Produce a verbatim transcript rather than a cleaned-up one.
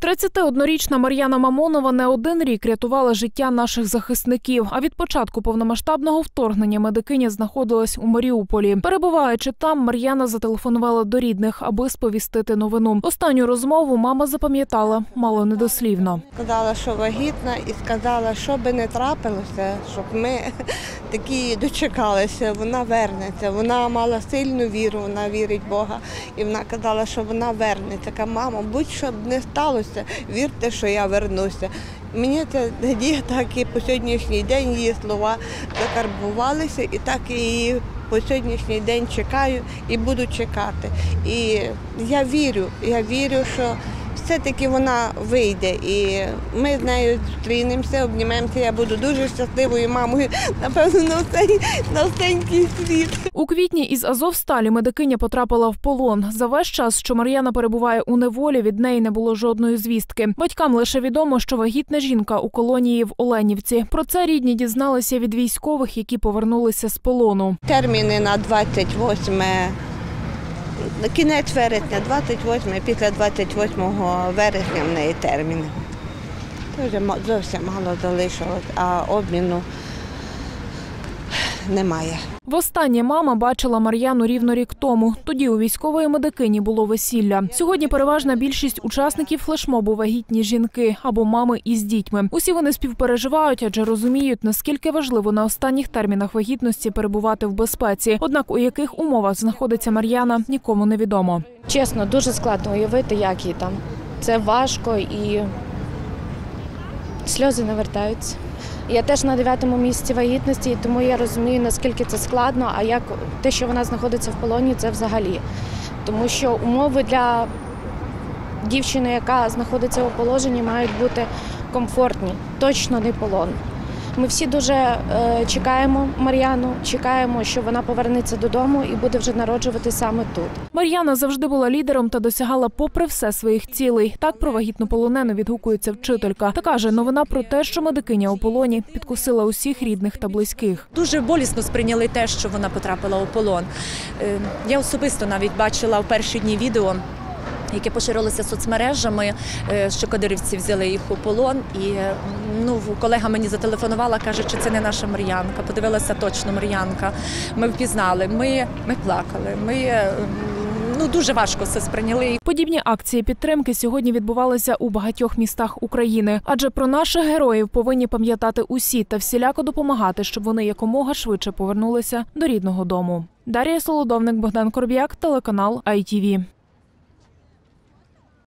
тридцятиоднорічна Мар'яна Мамонова не один рік рятувала життя наших захисників, а від початку повномасштабного вторгнення медикиня знаходилась у Маріуполі. Перебуваючи там, Мар'яна зателефонувала до рідних, аби сповістити новину. Останню розмову мама запам'ятала мало не дослівно. Сказала, що вагітна, і сказала, що би не трапилося, щоб ми такі дочекалися, вона вернеться. Вона мала сильну віру, вона вірить в Бога, і вона казала, що вона вернеться. Така, мама, будь-що б не сталося, вірте, що я вернуся. Мені це надія так і по сьогоднішній день, її слова закарбувалися, і так і її по сьогоднішній день чекаю і буду чекати. І я вірю, я вірю, що все-таки вона вийде, і ми з нею зустрінемося, обнімемося, я буду дуже щасливою мамою, напевно, на останній, на останній світ. У квітні із Азовсталі медикиня потрапила в полон. За весь час, що Мар'яна перебуває у неволі, від неї не було жодної звістки. Батькам лише відомо, що вагітна жінка у колонії в Оленівці. Про це рідні дізналися від військових, які повернулися з полону. Терміни на двадцять восьме. Кінець вересня, двадцять восьме, після двадцять восьмого вересня в неї терміни. Дуже зовсім мало залишилось, а обміну немає. Востаннє мама бачила Мар'яну рівно рік тому. Тоді у військової медикині було весілля. Сьогодні переважна більшість учасників флешмобу – вагітні жінки або мами із дітьми. Усі вони співпереживають, адже розуміють, наскільки важливо на останніх термінах вагітності перебувати в безпеці. Однак у яких умовах знаходиться Мар'яна, нікому не відомо. Чесно, дуже складно уявити, як їй там. Це важко і сльози навертаються. Я теж на дев'ятому місяці вагітності, тому я розумію, наскільки це складно, а як те, що вона знаходиться в полоні, це взагалі. Тому що умови для дівчини, яка знаходиться у положенні, мають бути комфортні, точно не полон. Ми всі дуже е, чекаємо Мар'яну, чекаємо, що вона повернеться додому і буде вже народжувати саме тут. Мар'яна завжди була лідером та досягала попри все своїх цілей. Так про вагітну полонену відгукується вчителька. Та каже, новина про те, що медикиня у полоні, підкусила усіх рідних та близьких. Дуже болісно сприйняли те, що вона потрапила у полон. Е, я особисто навіть бачила в перші дні відео, яке поширилося соцмережами, що кадирівці взяли їх у полон. І ну, колега мені зателефонувала, каже, що це не наша Мар'янка. Подивилася, точно Мар'янка. Ми впізнали, ми, ми плакали, ми ну, дуже важко все сприйняли. Подібні акції підтримки сьогодні відбувалися у багатьох містах України. Адже про наших героїв повинні пам'ятати усі та всіляко допомагати, щоб вони якомога швидше повернулися до рідного дому. Дарія Солодовник, Богдан Корбіяк, телеканал ай ті ві.